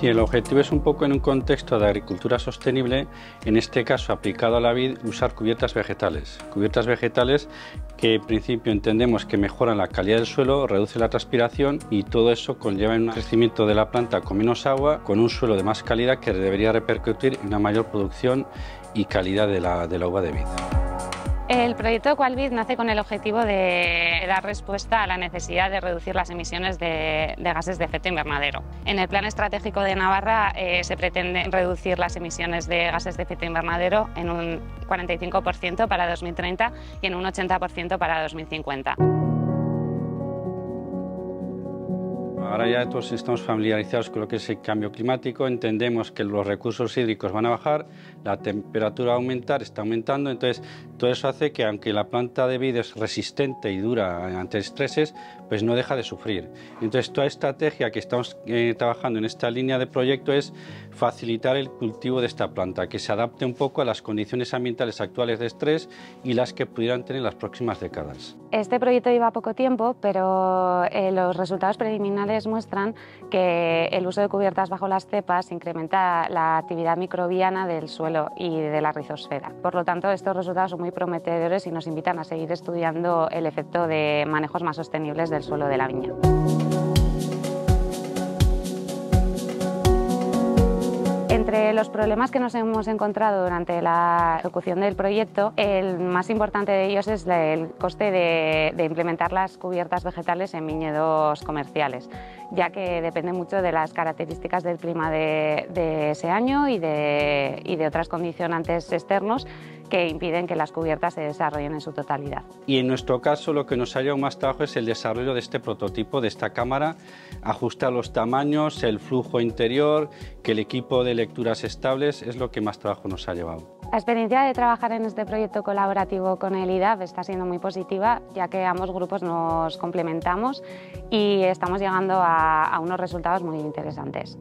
Sí, el objetivo es un poco en un contexto de agricultura sostenible, en este caso aplicado a la vid, usar cubiertas vegetales que en principio entendemos que mejoran la calidad del suelo, reduce la transpiración y todo eso conlleva un crecimiento de la planta con menos agua, con un suelo de más calidad que debería repercutir en una mayor producción y calidad de la uva de vid. El proyecto Cualvid nace con el objetivo de dar respuesta a la necesidad de reducir las emisiones de gases de efecto invernadero. En el Plan Estratégico de Navarra se pretende reducir las emisiones de gases de efecto invernadero en un 45% para 2030 y en un 80% para 2050. Ahora ya todos estamos familiarizados con lo que es el cambio climático, entendemos que los recursos hídricos van a bajar, la temperatura va a aumentar, está aumentando, entonces todo eso hace que aunque la planta de vid es resistente y dura ante estreses, pues no deja de sufrir. Entonces toda estrategia que estamos trabajando en esta línea de proyecto es facilitar el cultivo de esta planta, que se adapte un poco a las condiciones ambientales actuales de estrés y las que pudieran tener en las próximas décadas. Este proyecto lleva poco tiempo, pero los resultados preliminares muestran que el uso de cubiertas bajo las cepas incrementa la actividad microbiana del suelo y de la rizosfera. Por lo tanto, estos resultados son muy prometedores y nos invitan a seguir estudiando el efecto de manejos más sostenibles del suelo de la viña. Entre los problemas que nos hemos encontrado durante la ejecución del proyecto, el más importante de ellos es el coste de implementar las cubiertas vegetales en viñedos comerciales, ya que depende mucho de las características del clima de ese año y de otras condicionantes externos que impiden que las cubiertas se desarrollen en su totalidad. Y en nuestro caso lo que nos ha llevado más trabajo es el desarrollo de este prototipo, de esta cámara, ajustar los tamaños, el flujo interior, que el equipo de lecturas estables, es lo que más trabajo nos ha llevado. La experiencia de trabajar en este proyecto colaborativo con el IdAB está siendo muy positiva, ya que ambos grupos nos complementamos y estamos llegando a unos resultados muy interesantes.